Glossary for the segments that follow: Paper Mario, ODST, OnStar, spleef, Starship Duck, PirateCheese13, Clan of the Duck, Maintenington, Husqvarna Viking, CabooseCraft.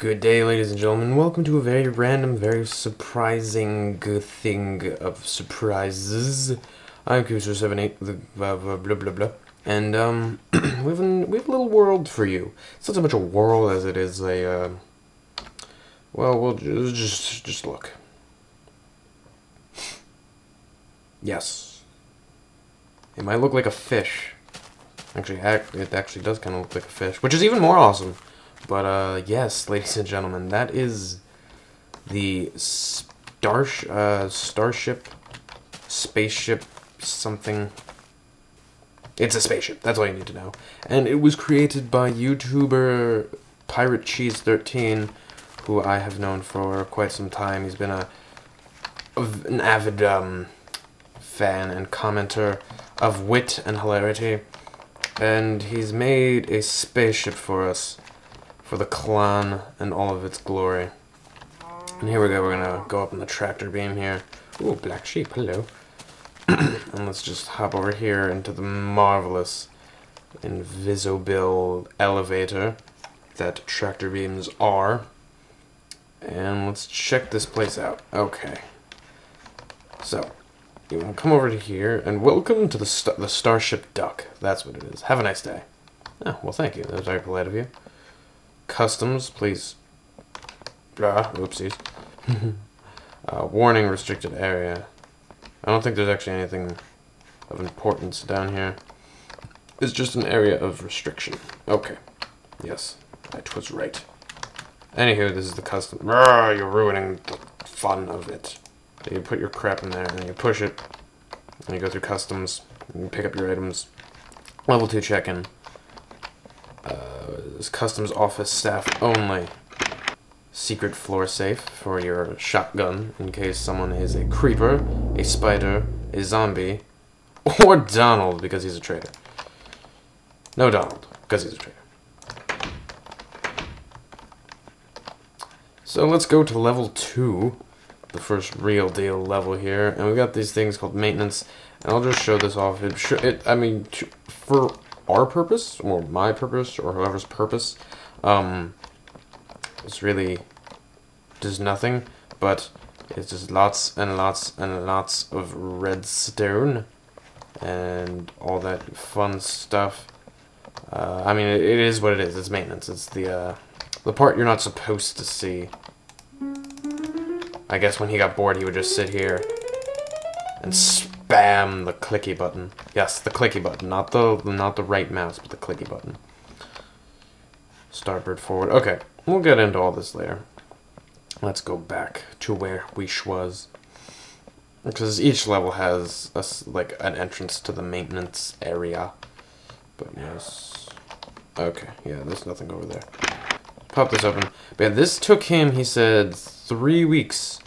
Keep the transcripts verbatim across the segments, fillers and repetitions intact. Good day, ladies and gentlemen. Welcome to a very random, very surprising thing of surprises. I'm Q S O seventy-eight, the blah, blah, blah, blah, blah. And, um, we, have an, we have a little world for you. It's not so much a world as it is a, uh, well, we'll just, just, just look. Yes. It might look like a fish. Actually, it actually does kind of look like a fish, which is even more awesome. But, uh, yes, ladies and gentlemen, that is the star uh, Starship, Spaceship, something. It's a spaceship, that's all you need to know. And it was created by YouTuber Pirate Cheese thirteen, who I have known for quite some time. He's been a, an avid um, fan and commenter of wit and hilarity. And he's made a spaceship for us. For the clan and all of its glory. And here we go, we're gonna go up in the tractor beam here. Ooh, black sheep, hello. And let's just hop over here into the marvelous invisible elevator that tractor beams are. And let's check this place out. Okay. So, you wanna come over to here, and welcome to the, st the Starship Duck. That's what it is. Have a nice day. Oh, well, thank you. That was very polite of you. Customs, please. Ah, oopsies. uh, warning, restricted area. I don't think there's actually anything of importance down here. It's just an area of restriction. Okay. Yes, that was right. Anywho, this is the custom. Arrgh, you're ruining the fun of it. So you put your crap in there, and you push it, and you go through customs, and you pick up your items. Level two check-in. Customs office staff only. Secret floor safe for your shotgun in case someone is a creeper, a spider, a zombie, or Donald because he's a traitor. No Donald, because he's a traitor. So let's go to level two, the first real deal level here, and we got these things called maintenance, and I'll just show this off. It, sh it I mean, for our purpose, or my purpose, or whoever's purpose, um, it's really does nothing, but it's just lots and lots and lots of redstone, and all that fun stuff. Uh, I mean, it, it is what it is, it's maintenance, it's the, uh, the part you're not supposed to see. I guess when he got bored, he would just sit here and spam the clicky button. Yes, the clicky button, not the not the right mouse, but the clicky button. Starboard, forward. Okay, we'll get into all this later. Let's go back to where we was, because each level has a, like an entrance to the maintenance area. But yes, okay, yeah, there's nothing over there. Pop this open. But yeah, this took him, he said, three weeks,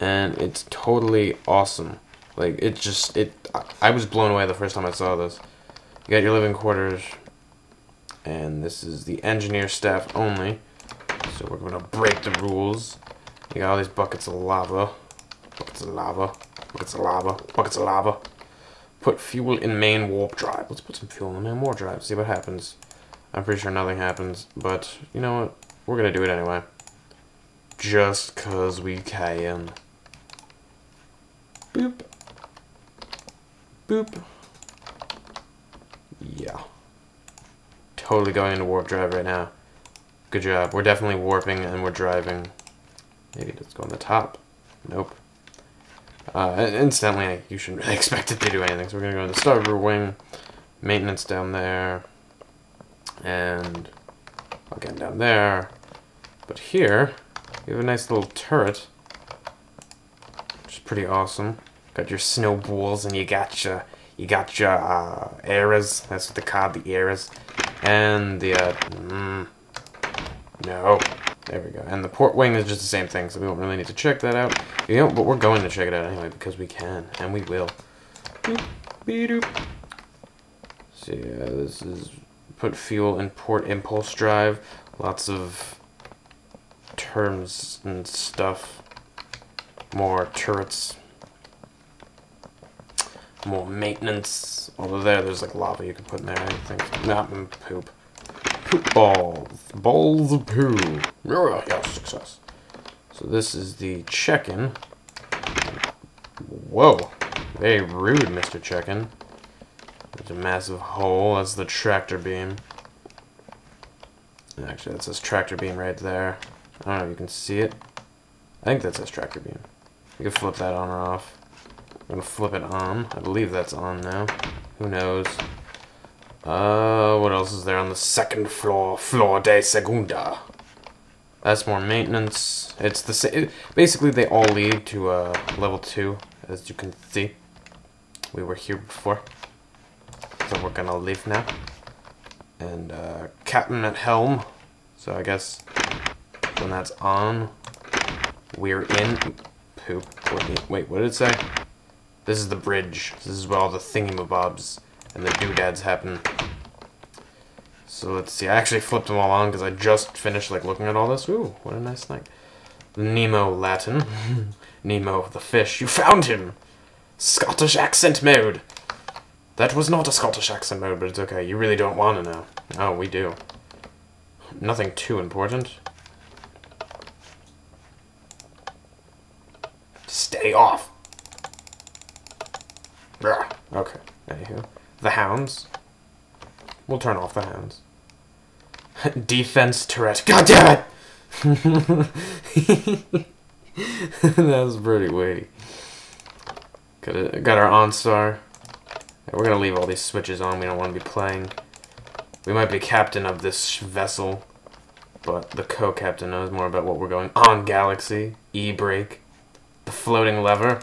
and it's totally awesome. Like, it just, it, I was blown away the first time I saw this. You got your living quarters, and this is the engineer staff only, so we're gonna break the rules. You got all these buckets of lava, buckets of lava, buckets of lava, buckets of lava. Put fuel in main warp drive. Let's put some fuel in the main warp drive, see what happens. I'm pretty sure nothing happens, but you know what? We're gonna do it anyway. Just cause we can. Boop. Boop. Yeah. Totally going into warp drive right now. Good job. We're definitely warping and we're driving. Maybe let's go on the top. Nope. Uh, instantly, you shouldn't really expect it to do anything. So we're going to go to the starboard wing. Maintenance down there. And again down there. But here, we have a nice little turret. Which is pretty awesome. Got your snowballs and you got your, you got your uh, eras. That's what they call the eras. And the, uh, mm, no. There we go. And the port wing is just the same thing, so we don't really need to check that out. You know, but we're going to check it out anyway because we can, and we will. Boop, be-doop. So yeah, this is put fuel in port impulse drive. Lots of terms and stuff. More turrets. More maintenance. Although there, there's like lava you can put in there. I think. Not poop. poop balls. Balls of poo. Oh, yes, success. So this is the Check-In. Whoa. Very rude, Mister Check-In. There's a massive hole. That's the tractor beam. Actually, that says tractor beam right there. I don't know if you can see it. I think that says tractor beam. You can flip that on or off. I'm going to flip it on. I believe that's on now. Who knows? Uh, what else is there on the second floor? Floor de segunda. That's more maintenance. It's the same. It, basically, they all lead to uh, level two, as you can see. We were here before. So we're going to leave now. And uh, captain at helm. So I guess when that's on, we're in. Poop. Wait, what did it say? This is the bridge. This is where all the thingamabobs and the doodads happen. So let's see. I actually flipped them all on because I just finished like looking at all this. Ooh, what a nice night. Nemo Latin. Nemo the fish. You found him! Scottish accent mode! That was not a Scottish accent mode, but it's okay. You really don't want to know. Oh, we do. Nothing too important. Stay off! Okay, anywho. The hounds. We'll turn off the hounds. Defense turret. God damn it! That was pretty weighty. Got, got our OnStar. We're gonna leave all these switches on. We don't want to be playing. We might be captain of this vessel, but the co-captain knows more about what we're going on. Galaxy, E-brake, the floating lever.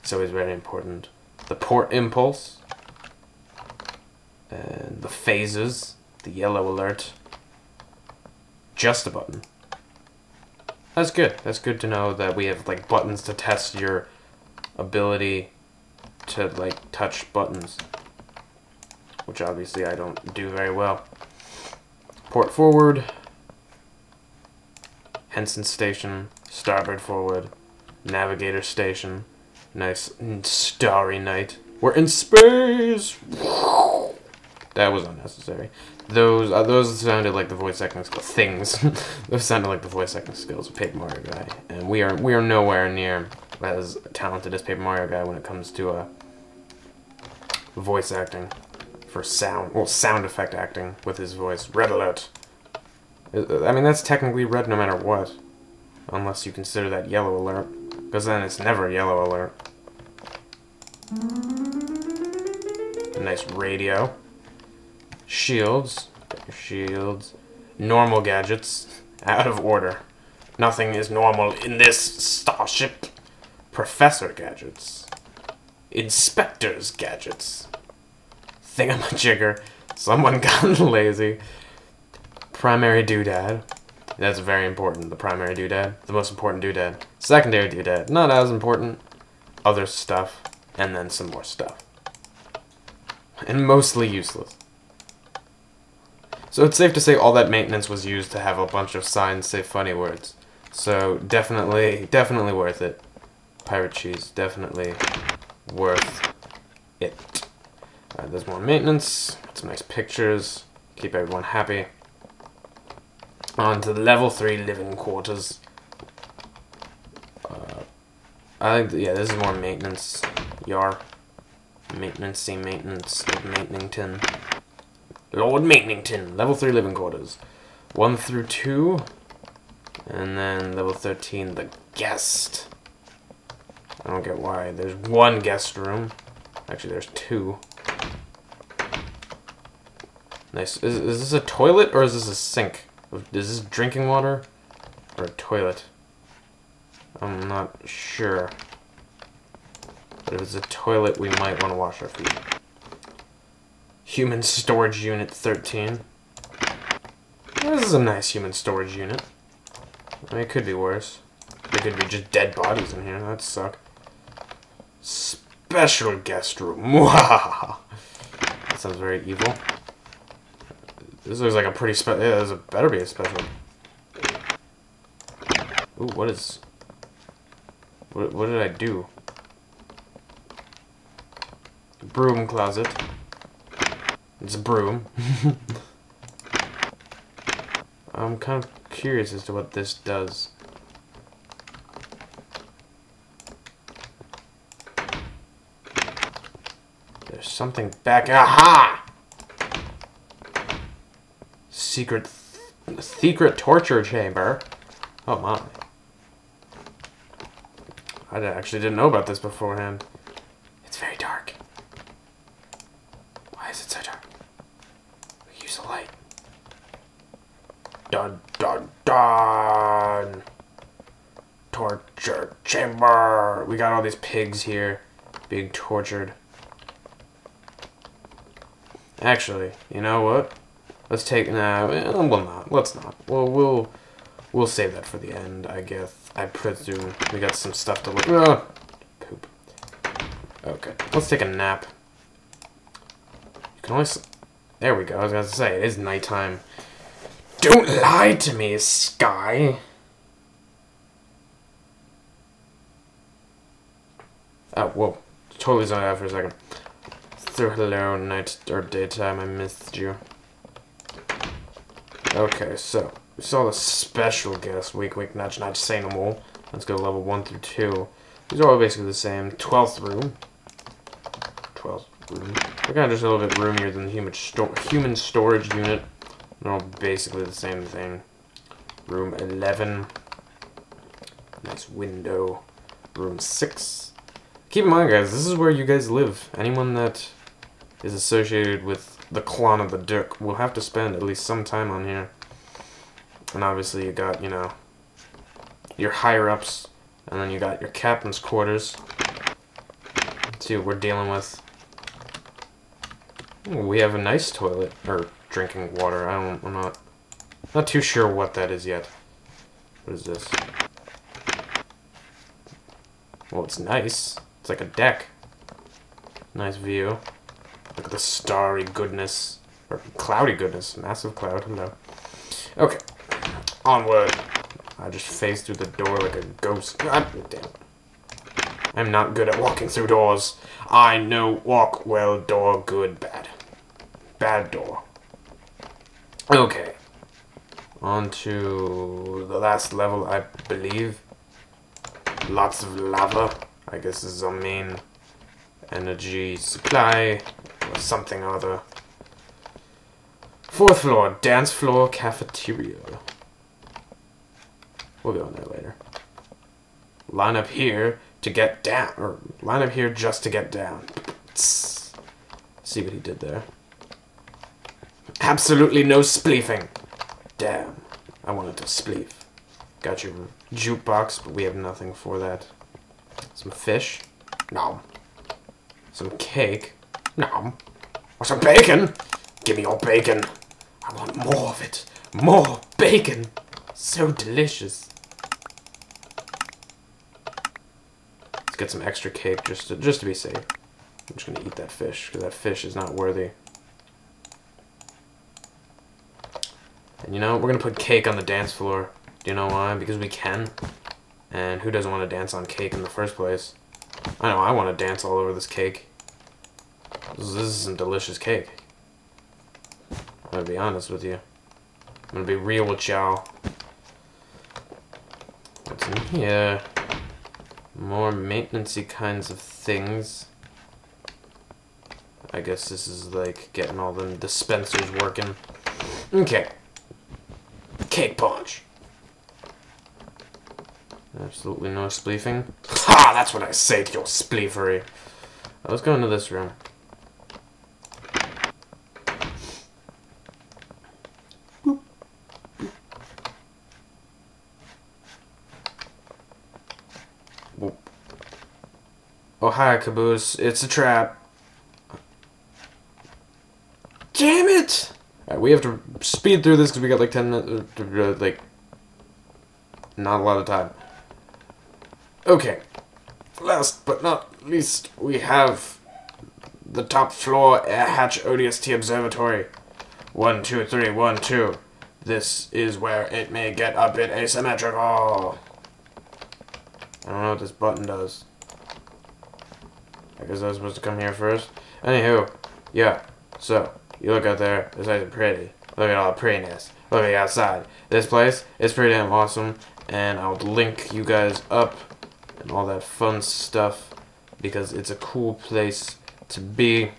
It's always very important. The port impulse. And the phases. The yellow alert. Just a button. That's good. That's good to know that we have like buttons to test your ability to like touch buttons. Which obviously I don't do very well. Port forward. Henson station. Starboard forward. Navigator station. Nice starry night. We're in space! That was unnecessary. Those uh, those sounded like the voice acting skills. Things. Those sounded like the voice acting skills of Paper Mario Guy. And we are we are nowhere near as talented as Paper Mario Guy when it comes to uh, voice acting for sound. Well, sound effect acting with his voice. Red alert. I mean, that's technically red no matter what. Unless you consider that yellow alert. Because then it's never yellow alert. A nice radio. Shields. Shields. Normal gadgets. Out of order. Nothing is normal in this starship. Professor gadgets. Inspector's gadgets. Thingamajigger. Someone got lazy. Primary doodad. That's very important. The primary doodad. The most important doodad. Secondary doodad. Not as important. Other stuff. And then some more stuff. And mostly useless. So it's safe to say all that maintenance was used to have a bunch of signs say funny words. So definitely, definitely worth it. Pirate Cheese, definitely worth it. Alright, there's more maintenance. Some nice pictures. Keep everyone happy. On to level three living quarters. Uh, I think, yeah, this is more maintenance. Yar. Maintenancey maintenance of Maintenington. Lord Maintenington, level three living quarters. one through two. And then level thirteen, the guest. I don't get why. There's one guest room. Actually, there's two. Nice. Is, is this a toilet or is this a sink? Is this drinking water or a toilet? I'm not sure. But if it's a toilet, we might want to wash our feet. Human storage unit thirteen. This is a nice human storage unit. I mean, it could be worse. There could be just dead bodies in here. That'd suck. Special guest room. That sounds very evil. This looks like a pretty special. Yeah, this better be a special. Ooh, what is? What what did I do? Broom closet. It's a broom. I'm kind of curious as to what this does. There's something back. Aha! Secret, th secret torture chamber. Oh my! I actually didn't know about this beforehand. It's very dark. Why is it so dark? We use the light. Dun dun dun! Torture chamber! We got all these pigs here being tortured. Actually, you know what? Let's take now. Nah, we'll not. Let's not. Well, we'll we'll save that for the end, I guess. I presume we got some stuff to look. Oh, poop. Okay, let's take a nap. You can always. There we go. I was gonna say it is nighttime. Don't lie to me, Sky! Oh, whoa. Totally zoned out for a second. So, hello, night or daytime, I missed you. Okay, so, we saw the special guest, week, week, notch, notch, say no more. Let's go level one through two. These are all basically the same. twelfth room. twelfth room. They're kind of just a little bit roomier than the human, sto human storage unit. They're all basically the same thing. Room eleven. Nice window. Room six. Keep in mind, guys, this is where you guys live. Anyone that is associated with the Clan of the Duck will have to spend at least some time on here. And obviously you got, you know, your higher-ups. And then you got your captain's quarters. Let's see what we're dealing with. Ooh, we have a nice toilet. Or drinking water. I don't, I'm not, not too sure what that is yet. What is this? Well, it's nice. It's like a deck. Nice view. Look at the starry goodness. Or cloudy goodness. Massive cloud. Hello. Okay. Onward. I just phased through the door like a ghost. God damn. I'm not good at walking through doors. I know walk well, door good, bad. Bad door. Okay, on to the last level, I believe. Lots of lava, I guess this is our main energy supply, or something or other. Fourth floor, dance floor, cafeteria. We'll go in there later. Line up here to get down, or line up here just to get down. Let's see what he did there. Absolutely no spleefing. Damn. I wanted to spleef. Got your jukebox, but we have nothing for that. Some fish. No. Some cake. No. Or some bacon. Give me your bacon. I want more of it. More bacon. So delicious. Let's get some extra cake just to, just to be safe. I'm just going to eat that fish, because that fish is not worthy. You know, we're going to put cake on the dance floor. Do you know why? Because we can. And who doesn't want to dance on cake in the first place? I know, I want to dance all over this cake. This, this is some delicious cake. I'm going to be honest with you. I'm going to be real with y'all. What's in here? More maintenance-y kinds of things. I guess this is like getting all the dispensers working. Okay. Cake punch. Absolutely no spleefing. Ha! That's what I say to your spleefery. Let's go into this room. Boop. Boop. Oh, hi, Caboose. It's a trap. Damn it! We have to speed through this because we got like ten minutes, uh, like, not a lot of time. Okay, last but not least, we have the top floor air hatch O D S T observatory. One, two, three, one, two. This is where it may get a bit asymmetrical. I don't know what this button does. I guess I was supposed to come here first. Anywho, yeah, so. You look out there, it's nice and pretty. Look at all the prettiness. living outside. This place is pretty damn awesome, and I'll link you guys up and all that fun stuff because it's a cool place to be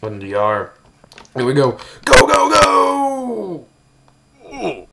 when you are. Here we go. Go, go, go!